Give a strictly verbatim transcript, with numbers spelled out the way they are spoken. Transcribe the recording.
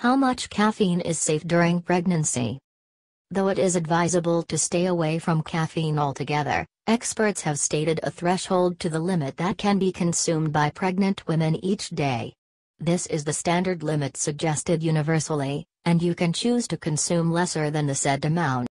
How much caffeine is safe during pregnancy? Though it is advisable to stay away from caffeine altogether, experts have stated a threshold to the limit that can be consumed by pregnant women each day. This is the standard limit suggested universally, and you can choose to consume lesser than the said amount.